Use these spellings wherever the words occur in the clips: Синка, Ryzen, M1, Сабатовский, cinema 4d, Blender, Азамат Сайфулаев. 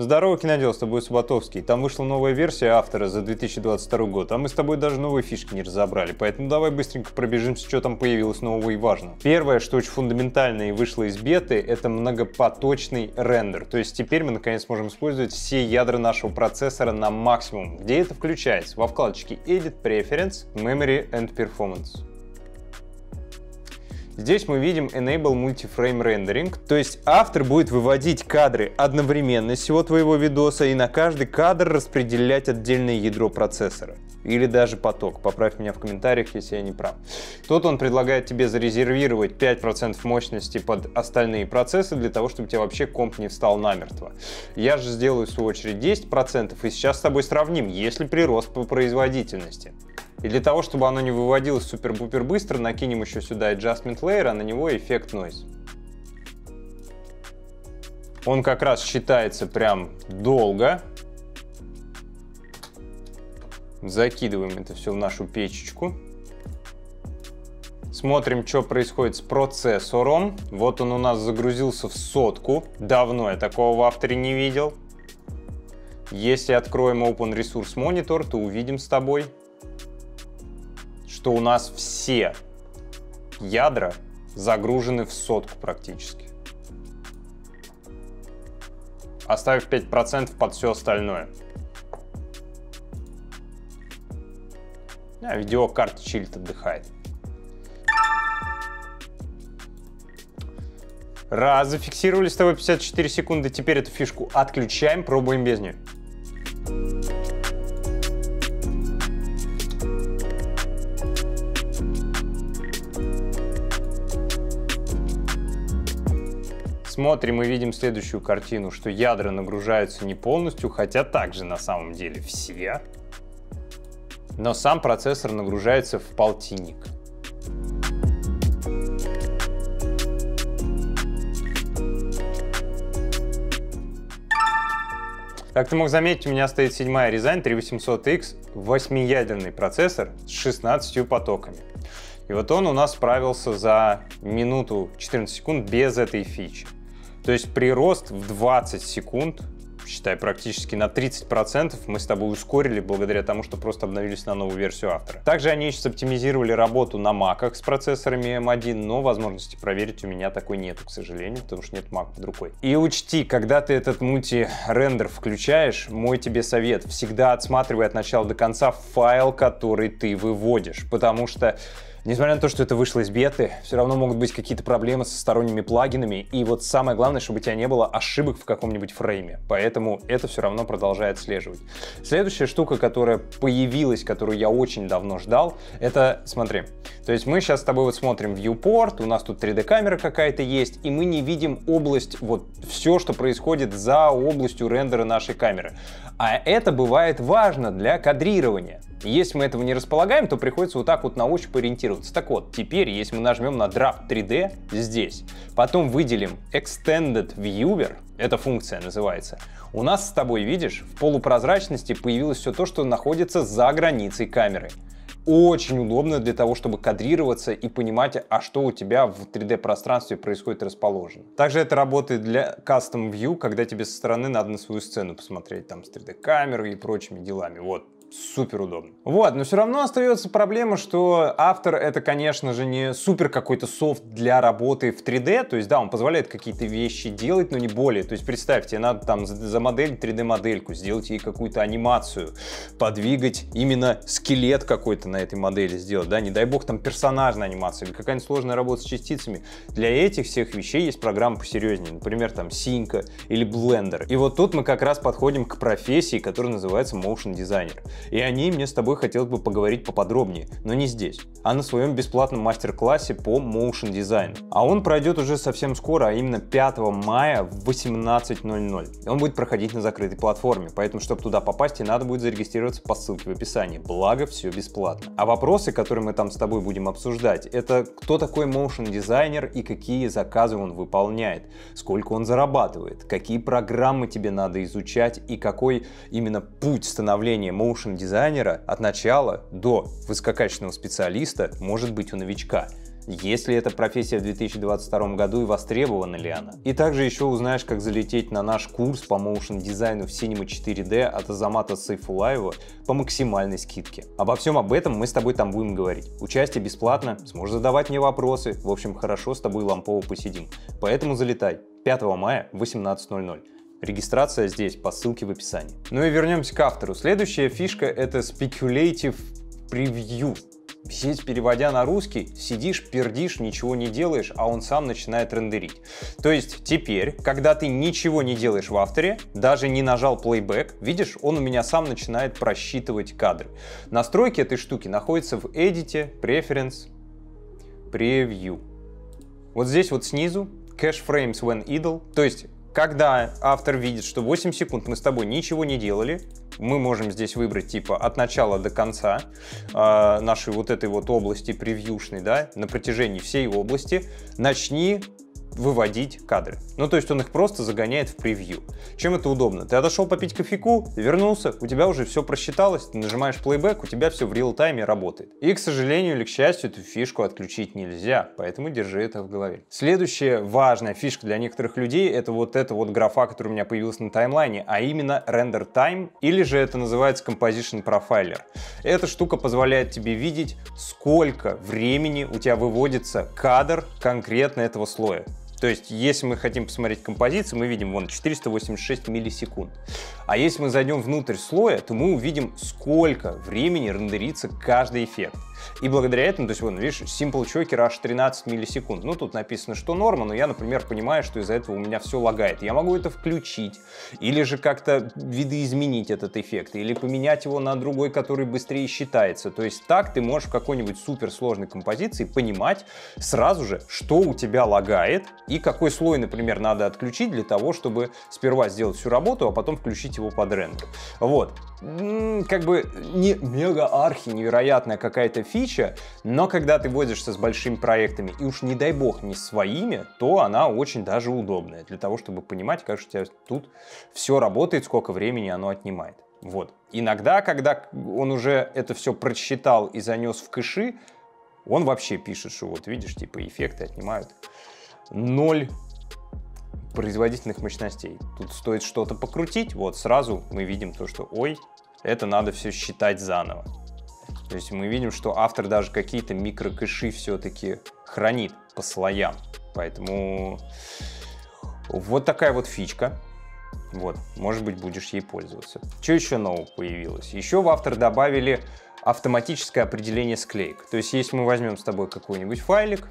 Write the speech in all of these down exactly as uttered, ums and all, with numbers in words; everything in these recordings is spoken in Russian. Здорово, кинодел, с тобой Сабатовский. Там вышла новая версия автора за две тысячи двадцать второй год, а мы с тобой даже новые фишки не разобрали, поэтому давай быстренько пробежимся, что там появилось нового и важного. Первое, что очень фундаментально и вышло из беты, это многопоточный рендер. То есть теперь мы наконец можем использовать все ядра нашего процессора на максимум. Где это включается? Во вкладочке Edit, Preference, Memory and Performance. Здесь мы видим Enable Multi-Frame Rendering, то есть автор будет выводить кадры одновременно из всего твоего видоса и на каждый кадр распределять отдельное ядро процессора. Или даже поток, поправь меня в комментариях, если я не прав. Тут он предлагает тебе зарезервировать пять процентов мощности под остальные процессы, для того, чтобы тебе вообще комп не встал намертво. Я же сделаю в свою очередь десять процентов и сейчас с тобой сравним, есть ли прирост по производительности. И для того, чтобы оно не выводилось супер-пупер быстро, накинем еще сюда Adjustment Layer, а на него эффект Noise. Он как раз считается прям долго. Закидываем это все в нашу печечку. Смотрим, что происходит с процессором. Вот он у нас загрузился в сотку. Давно я такого в авторе не видел. Если откроем Open Resource Monitor, то увидим с тобой, что у нас все ядра загружены в сотку практически, оставив пять процентов под все остальное. А видеокарта чилит, отдыхает. Раз, зафиксировали с тобой пятьдесят четыре секунды, теперь эту фишку отключаем, пробуем без нее. Смотрим и видим следующую картину, что ядра нагружаются не полностью, хотя также на самом деле все, но сам процессор нагружается в полтинник. Как ты мог заметить, у меня стоит седьмая Ryzen тридцать восемьсот X, восьмиядерный процессор с шестнадцатью потоками. И вот он у нас справился за минуту четырнадцать секунд без этой фичи. То есть прирост в двадцать секунд, считай, практически на тридцать процентов мы с тобой ускорили благодаря тому, что просто обновились на новую версию автора. Также они еще оптимизировали работу на маках с процессорами эм один, но возможности проверить у меня такой нету, к сожалению, потому что нет мак под рукой. И учти, когда ты этот мульти-рендер включаешь, мой тебе совет: всегда отсматривай от начала до конца файл, который ты выводишь, потому что несмотря на то, что это вышло из беты, все равно могут быть какие-то проблемы со сторонними плагинами, и вот самое главное, чтобы у тебя не было ошибок в каком-нибудь фрейме, поэтому это все равно продолжает отслеживать. Следующая штука, которая появилась, которую я очень давно ждал, это, смотри, то есть мы сейчас с тобой вот смотрим viewport, у нас тут три дэ камера какая-то есть, и мы не видим область, вот все, что происходит за областью рендера нашей камеры, а это бывает важно для кадрирования. Если мы этого не располагаем, то приходится вот так вот на ощупь ориентироваться. Так вот, теперь, если мы нажмем на Draft три дэ здесь, потом выделим Extended Viewer, эта функция называется, у нас с тобой, видишь, в полупрозрачности появилось все то, что находится за границей камеры. Очень удобно для того, чтобы кадрироваться и понимать, а что у тебя в три дэ-пространстве происходит расположено. Также это работает для Custom View, когда тебе со стороны надо на свою сцену посмотреть, там, с три дэ-камерой и прочими делами. Вот. Супер удобно. Вот, но все равно остается проблема, что автор это, конечно же, не супер какой-то софт для работы в три дэ, то есть да, он позволяет какие-то вещи делать, но не более. То есть представьте, надо там за модель три дэ-модельку, сделать ей какую-то анимацию, подвигать именно скелет какой-то на этой модели сделать, да, не дай бог там персонажная анимация или какая-нибудь сложная работа с частицами. Для этих всех вещей есть программы посерьезнее, например, там Синка или Blender. И вот тут мы как раз подходим к профессии, которая называется Motion Designer. И о ней мне с тобой хотелось бы поговорить поподробнее, но не здесь, а на своем бесплатном мастер-классе по motion дизайну. А он пройдет уже совсем скоро, а именно пятого мая в восемнадцать ноль ноль. Он будет проходить на закрытой платформе, поэтому, чтобы туда попасть, и надо будет зарегистрироваться по ссылке в описании, благо все бесплатно. А вопросы, которые мы там с тобой будем обсуждать, это кто такой motion дизайнер и какие заказы он выполняет, сколько он зарабатывает, какие программы тебе надо изучать и какой именно путь становления motion дизайнера от начала до высококачественного специалиста может быть у новичка. Есть ли эта профессия в две тысячи двадцать втором году и востребована ли она? И также еще узнаешь, как залететь на наш курс по моушн-дизайну в синема четыре дэ от Азамата Сайфулаева по максимальной скидке. Обо всем об этом мы с тобой там будем говорить. Участие бесплатно, сможешь задавать мне вопросы, в общем, хорошо с тобой лампово посидим. Поэтому залетай пятого мая в восемнадцать ноль ноль. Регистрация здесь по ссылке в описании. Ну и вернемся к автору. Следующая фишка — это speculative preview. Здесь, переводя на русский, сидишь, пердишь, ничего не делаешь, а он сам начинает рендерить. То есть теперь, когда ты ничего не делаешь в авторе, даже не нажал плейбэк, видишь, он у меня сам начинает просчитывать кадры. Настройки этой штуки находятся в Edit, Preference, Preview. Вот здесь вот снизу Cache Frames When Idle, то есть когда автор видит, что восемь секунд мы с тобой ничего не делали, мы можем здесь выбрать типа от начала до конца э, нашей вот этой вот области превьюшной, да, на протяжении всей области начни выводить кадры. Ну, то есть он их просто загоняет в превью. Чем это удобно? Ты отошел попить кофейку, вернулся, у тебя уже все просчиталось, ты нажимаешь плейбэк, у тебя все в реал-тайме работает. И, к сожалению или к счастью, эту фишку отключить нельзя, поэтому держи это в голове. Следующая важная фишка для некоторых людей — это вот эта вот графа, которая у меня появилась на таймлайне, а именно render time, или же это называется composition profiler. Эта штука позволяет тебе видеть, сколько времени у тебя выводится кадр конкретно этого слоя. То есть, если мы хотим посмотреть композицию, мы видим вон четыреста восемьдесят шесть миллисекунд. А если мы зайдем внутрь слоя, то мы увидим, сколько времени рендерится каждый эффект. И благодаря этому, то есть, вон, видишь, Simple Choker аж тринадцать миллисекунд. Ну, тут написано, что норма, но я, например, понимаю, что из-за этого у меня все лагает. Я могу это включить, или же как-то видоизменить этот эффект, или поменять его на другой, который быстрее считается. То есть, так ты можешь в какой-нибудь суперсложной композиции понимать сразу же, что у тебя лагает, и какой слой, например, надо отключить для того, чтобы сперва сделать всю работу, а потом включить его под рендер. Вот. Как бы не мега-архи невероятная какая-то фича, но когда ты возишься с большими проектами, и уж не дай бог не своими, то она очень даже удобная для того, чтобы понимать, как же у тебя тут все работает, сколько времени оно отнимает. Вот. Иногда, когда он уже это все прочитал и занес в кэши, он вообще пишет, что вот видишь, типа эффекты отнимают ноль производительных мощностей. Тут стоит что-то покрутить, вот сразу мы видим то, что ой, это надо все считать заново. То есть мы видим, что автор даже какие-то микрокэши все-таки хранит по слоям. Поэтому вот такая вот фичка. Вот, может быть, будешь ей пользоваться. Что еще нового появилось? Еще в автор добавили автоматическое определение склеек. То есть если мы возьмем с тобой какой-нибудь файлик,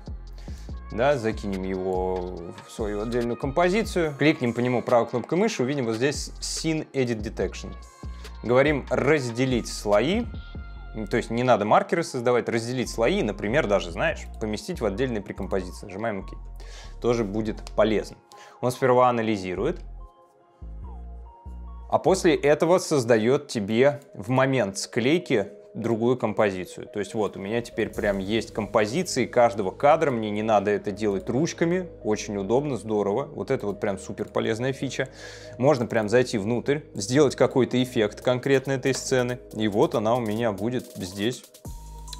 да, закинем его в свою отдельную композицию, кликнем по нему правой кнопкой мыши, увидим вот здесь Scene Edit Detection. Говорим разделить слои, то есть не надо маркеры создавать, разделить слои, например, даже, знаешь, поместить в отдельные прекомпозиции. Нажимаем ОК. Тоже будет полезно. Он сперва анализирует, а после этого создает тебе в момент склейки другую композицию. То есть вот у меня теперь прям есть композиции каждого кадра, мне не надо это делать ручками, очень удобно, здорово. Вот это вот прям супер полезная фича. Можно прям зайти внутрь, сделать какой-то эффект конкретно этой сцены, и вот она у меня будет здесь,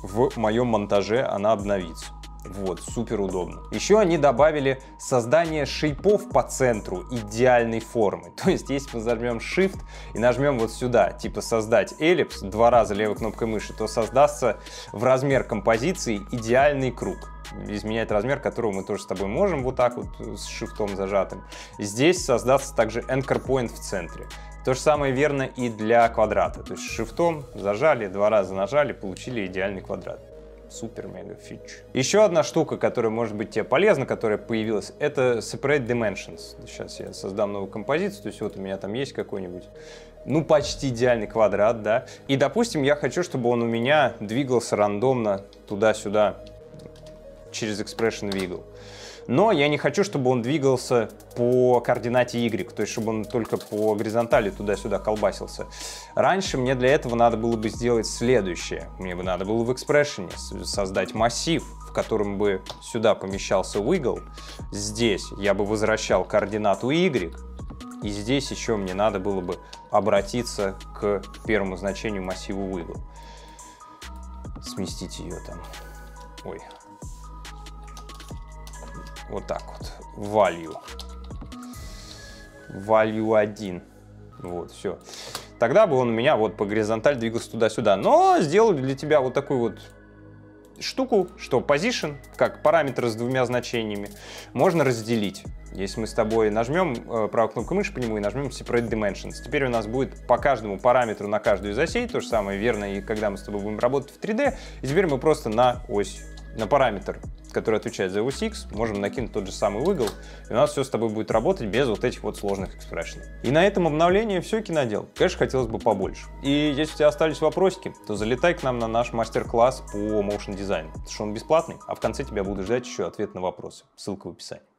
в моем монтаже она обновится. Вот, супер удобно. Еще они добавили создание шейпов по центру идеальной формы. То есть, если мы зажмем Shift и нажмем вот сюда, типа создать эллипс, два раза левой кнопкой мыши, то создастся в размер композиции идеальный круг. Изменять размер, которого мы тоже с тобой можем вот так вот с шифтом зажатым. Здесь создастся также anchor point в центре. То же самое верно и для квадрата. То есть, шифтом зажали, два раза нажали, получили идеальный квадрат. Супер-мега-фич. Еще одна штука, которая может быть тебе полезна, которая появилась, это Separate Dimensions. Сейчас я создам новую композицию, то есть вот у меня там есть какой-нибудь, ну, почти идеальный квадрат, да. И, допустим, я хочу, чтобы он у меня двигался рандомно туда-сюда через Expression Wiggle. Но я не хочу, чтобы он двигался по координате Y, то есть чтобы он только по горизонтали туда-сюда колбасился. Раньше мне для этого надо было бы сделать следующее. Мне бы надо было в экспрессионе создать массив, в котором бы сюда помещался wiggle. Здесь я бы возвращал координату Y. И здесь еще мне надо было бы обратиться к первому значению массива wiggle. Сместить ее там. Ой. вот так вот, value, value один, вот, все. Тогда бы он у меня вот по горизонтали двигался туда-сюда. Но сделали для тебя вот такую вот штуку, что position, как параметр с двумя значениями, можно разделить. Если мы с тобой нажмем правую кнопку мыши по нему и нажмем Separate Dimensions, теперь у нас будет по каждому параметру на каждую из осей то же самое верно, и когда мы с тобой будем работать в три дэ, и теперь мы просто на ось, на параметр, который отвечает за ось X, можем накинуть тот же самый выгол, и у нас все с тобой будет работать без вот этих вот сложных экспрессий. И на этом обновление все, кинодел. Конечно, хотелось бы побольше. И если у тебя остались вопросики, то залетай к нам на наш мастер-класс по моушн дизайну, потому что он бесплатный, а в конце тебя буду ждать еще ответ на вопросы. Ссылка в описании.